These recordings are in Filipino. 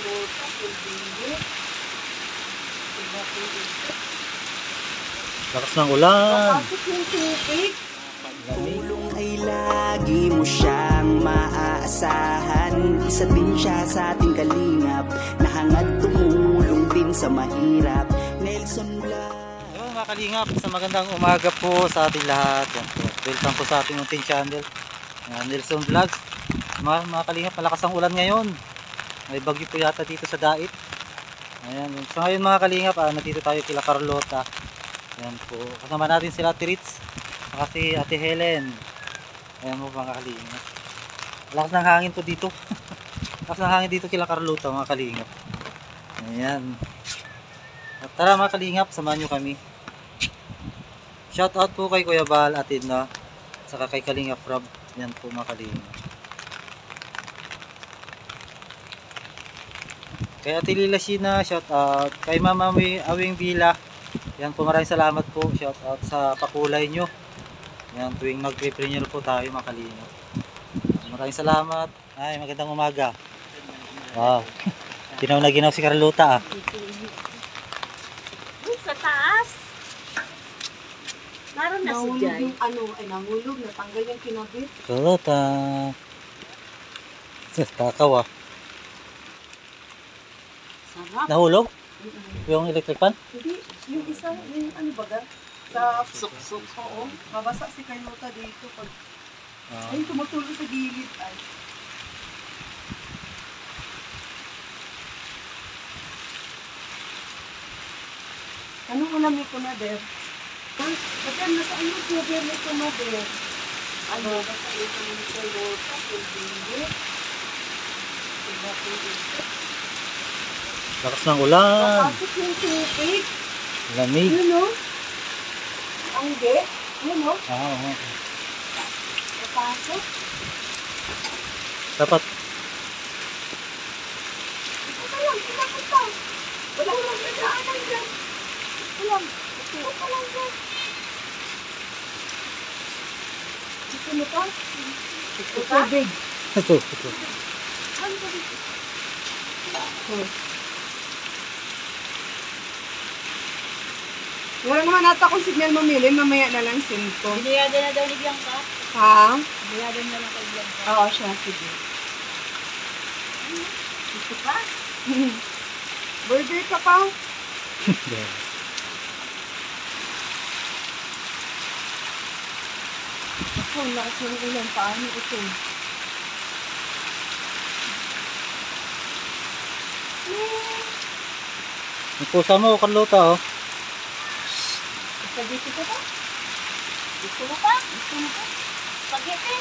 Carlota will be good. Lakas ng ulan. Kapasok yung tupik. Tulong ay lagi mo siyang maaasahan. Isa din siya sa ating kalingap. Nahangad tumulong din sa mahirap. Nelson Blas. Hello mga kalingap, isang magandang umaga po sa ating lahat. Welcome po sa ating munting channel, Nelson Vlogs. Mga kalingap, malakas ang ulan ngayon. May bagyo po yata dito sa Dait. Ayan. So ngayon mga kalingap, nandito tayo kila Carlota. Ayan po. Kasama natin sila Tirits, kasi Ate Helen. Ayan po mga kalingap. Lakas ng hangin po dito. Lakas ng hangin dito kila Carlota mga kalingap. Ayan. At tara mga kalingap, samahan nyo kami. Shout out po kay Kuya Bahal, Ate Na, saka kay Kalingap Rab. Ayan po mga kalingap. Kay Ate Lila Sina, shout out. Kay Mama Awing Vila, yan po, maraming salamat po. Shout out sa pakulay nyo. Yan, tuwing mag-prepreneur po tayo mga kalingap. Maraming salamat. Ay, magandang umaga. Wow. Ginaw na ginaw si Carlota ah. Sa taas. Naroon na si Jai. Ano, ay nangulog, natanggal yung kinabit. Carlota. Takaw ah. Nahulog? Yung electric pan? Hindi. Yung isa, yung ano baga? Sa suksok. Oo. Mabasa si Carlota dito. Pag... Oh. Ay, tumutulo sa gilid. Ay. Anong ulam ni Kunader? Kasi nasaan yung Kunader ni Kunader? Ano? Kasi ito ni Carlota. Kundi. Kundi. Lakas ng ulan. Kapasok yung tupig. Lamig. Yun o. Ang de. Yun o. Oo. Kapasok. Dapat. Ito lang. Ito lang. Walang lang nagraanan dyan. Walang. Ito lang dyan. Ito na pa. Ito pa. Ito. Ito. Ano ba dito? Ito. Wala naman ata akong signal mamili, mamaya na lang simpo. Biyada na daw ni Bianca. Ha? Biyada na lang kay Bianca. Oo, siya. Sige. Gusto ka? Burger ka pa? Ako, lakas ng ulan. Paano ito? Ang pusa mo, Carlota, oh. Spaghetti ko ba? Gusto mo pa? Gusto mo pa? Spaghetti?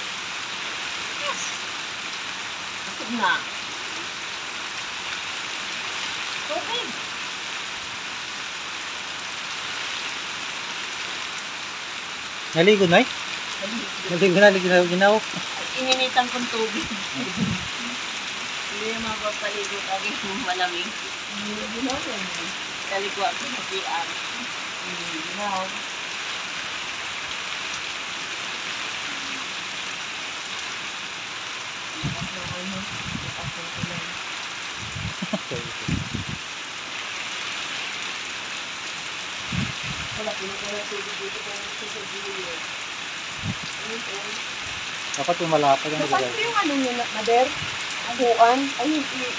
Yes! Asog na. Tubig! Naligo na eh? Naligo na, naligo na. At ininitan kong tubig. Hindi na mapapaligo kagay kung malamig. Naligo na rin. Naligo ako na PR. Now, dapat tumalapag ang ilagay. Dapat yung ano nyo, Nader? Aguan? Ay, hindi.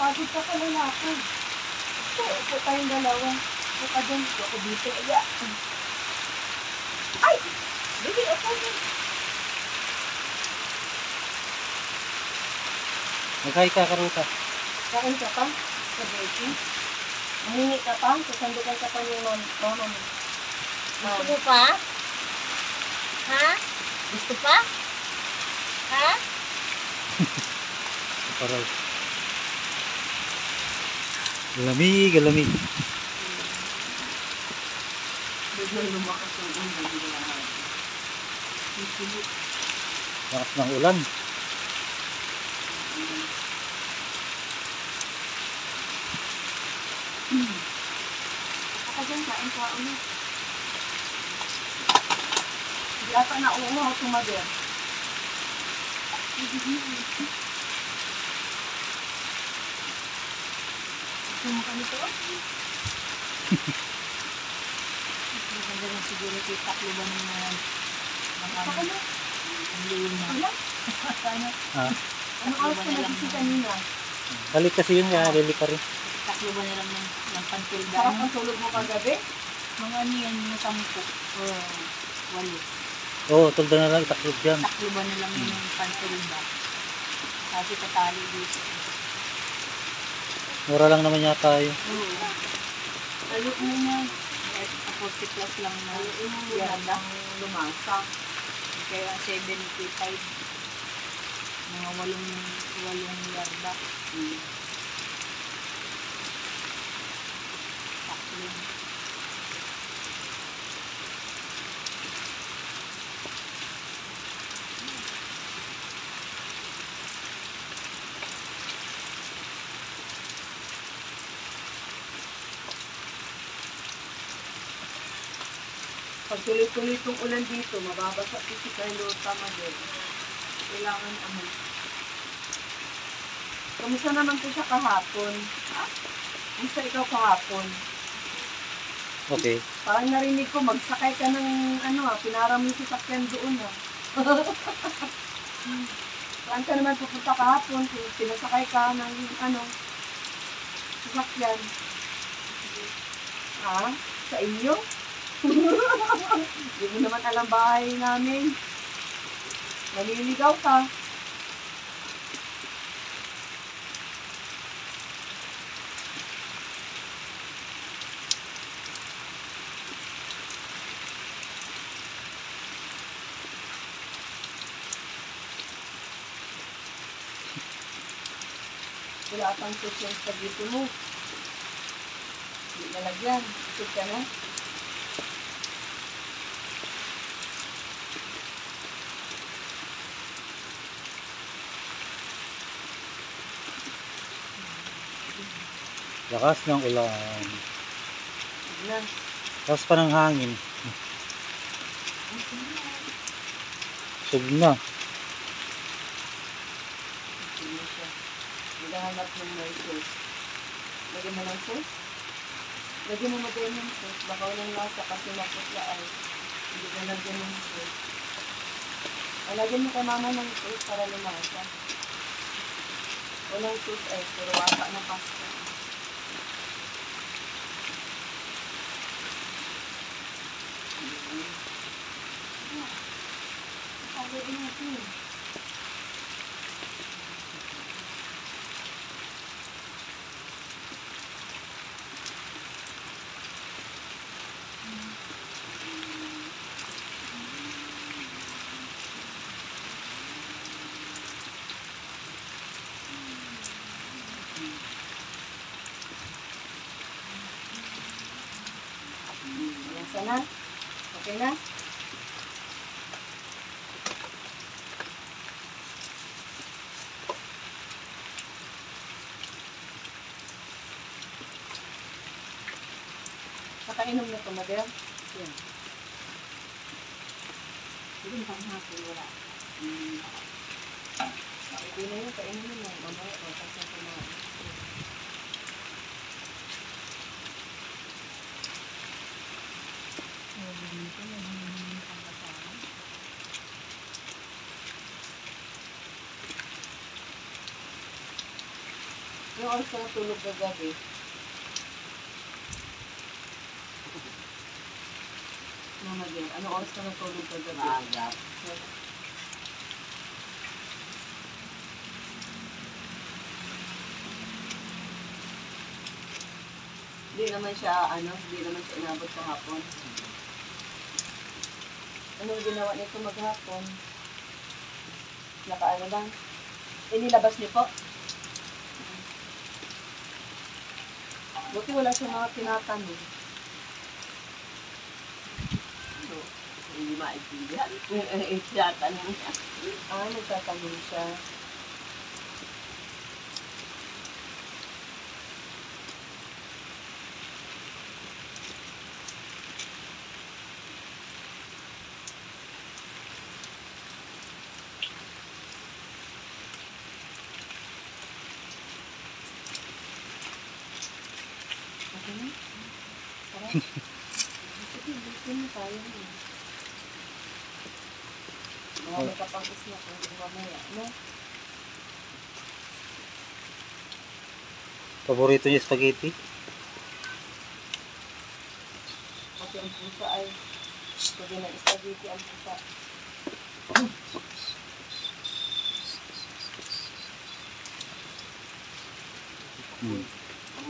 Pagod ka na ako. So, upo tayong dalawa. Upo ka dyan. Upo ako dito. Aya. Ay! Bigil ako dyan. Nagkain ka, Carlota. Kain ka pa? Sa baking. Amini ka pa? Sasandukan ka pa yung mama mo. Gusto mo pa? Ha? Gusto pa? Ha? Paraw. Galamig, galamig. Lakas ng ulan. Baka dyan, kain ka ulit. Yata na ulo, tumagal. Sumuka nito. Maganda lang siguro kayo taklo ba ng ano? Ang liwin na. Ano oras ko nagsisi kanina? Balik kasi yun nga, lilik ka rin. Taklo ba nilang ng pantilda? Sarap ang tulog mo kagabi? Mga niyan yung tampo. Walo. Oo, tulog na lang, taklo dyan. Taklo ba nilang yung pantilda? Kasi patali dito. Mura lang naman yata yun. Lalo na. At 40 plus lang na. Yan lang lumasa. Kaya 75. Mga walong yarda. Taklo. Pag tuloy-tuloy itong ulan dito, mababasa si Carlota Madel. Kailangan amoy. Kamusta naman ko siya kahapon? Ha? Kamusta ikaw kahapon? Okay. Parang narinig ko, magsakay ka ng ano ha, pinaraming sasakyan doon ha. Saan ka naman pupunta kahapon, pinasakay ka ng ano, sasakyan. Ha? Sa inyo? Hindi mo naman alam bahay namin. Naniligaw ka. Wala pang susunod sa dito mo. Hindi nalagyan. Isip ka na. Lakas ng ulan. Lakas pa ng hangin. Sug na. Naghahanap ng may sos. Lagyan mo ng sos? Lagyan mo magay ng sos. Baka walang lasa kasi nakutlaan. Hindi na lagyan ng sos. Lagyan mo kay mama ng sos para lumasa. Walang sos ay pero wasa ng pasta. Sana? Okay na? Nakainom na ito, Madel? Yan. Hindi mo pang hapon, wala. Okay na yun, kainom na yun. Mamaya, pagkakas na mga. Yung oras na tulog na gabi. Mama Jen, ano oras na natulog na gabi? Maagap. Hindi naman siya, ano, hindi naman siya inabot sa hapon. Anong ginawa nito maghapon? Nakaano lang? Inilabas niyo po? Buti wala siya mga tinatanong. So, hindi maitindihan. Itatanong niya. Ah, nagtatanong siya. Paborito niya spaghetti? Pati ang pusa ay pwede na spaghetti ang pusa.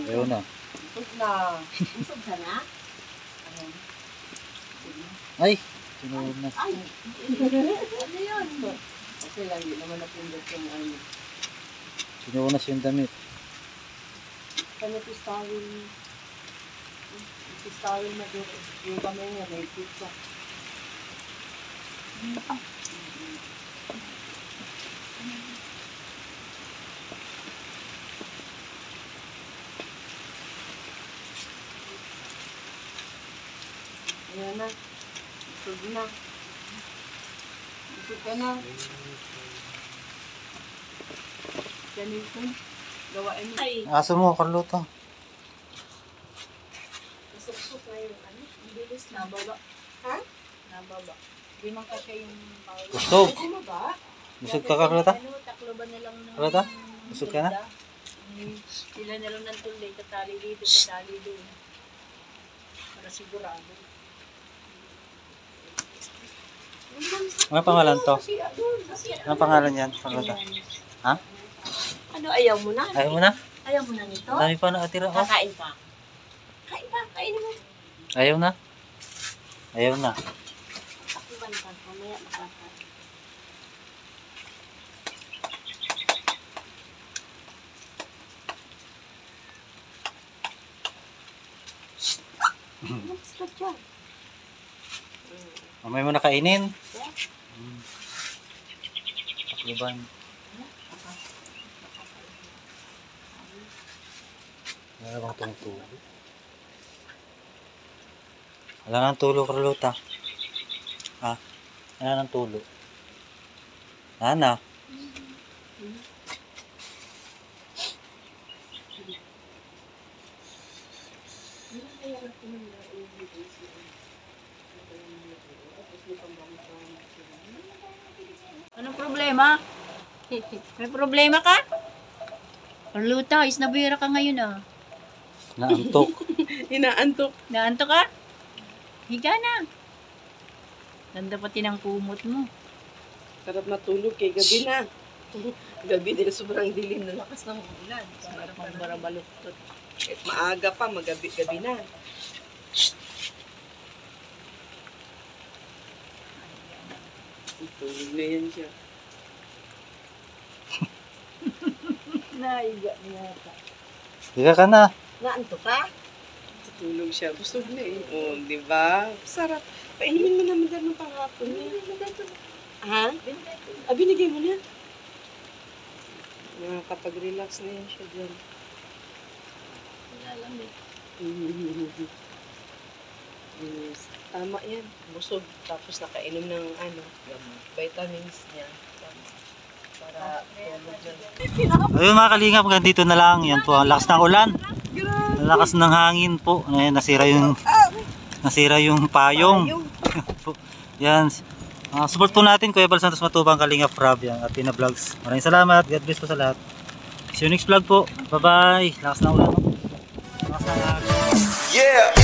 Ayaw na. Busog na. Busog ka na? Ay! Tinawag na. Ay! Ano yun? Okay lang, hindi naman napindot yung ano. Tinawag na siyang damit. Kaya pistawin na doon. Yung kamay niya, may pizza. Ayan na. Busog na. Busog ka na. Ganito. Gawain mo. Aso mo, Carlota. Masok-sok na yung ano. Ang bilis na. Nababa. Ha? Nababa. Hindi man kasi yung bawal. Busog. Busog ka, Carlota? Takloban na lang ng... Carlota? Busog ka na? Sila na lang ng tulay. Tatali dito, tatali doon. Para sigurado. Ano pangalan to? Ano pangalan yan, Carlota? Ha? Ano, ayaw mo na? Ayaw mo na? Ayaw mo na nito? Dami pa na atira ko. Kakain pa. Kain pa, kain mo. Ayaw na? Ayaw na. Takuban pa, mamaya makakain. Anong gusto dyan? Mamaya mo na kainin. Takuban. Wala bang itong tulo? Wala nang tulo, Carlota. Ha? Wala nang tulo. Wala na. Anong problema? May problema ka? Carlota, is nabira ka ngayon ah. Naantok. Inaantok. Naantok ka? Higa na. Ganda pati ng kumot mo. Sarap na tulog kay gabi na. Gabi din sobrang dilim na lakas ng ulan. Sarap ang marabaluktot. Maaga pa, magabi-gabi na. Tulog na yan siya. Naiga niya ka. Higa ka na. Naantok ka? Tulog siya. Busog na eh. O, di ba? Sarap. Painimin mo naman gano'ng panghapon niya. Ha? Ah, binigay mo na. Nakakapag-relax na yan siya dyan. Wala lang eh. Tama yan. Busog. Tapos nakainom ng ano, vitamins niya. Para tulog dyan. Ayun mga kalingap, dito na lang. Yan po. Ang lakas ng ulan. Lakas ng hangin po. Ayan, nasira yung payong. Yan. Support po natin Kuya Val Santos Matubang, Kalingap Rab, yan, at Tina Vlogs. Maraming salamat. God bless po sa lahat. See you next vlog po. Bye-bye. Lakas ng ulan. Lakas ng hangin. Yeah.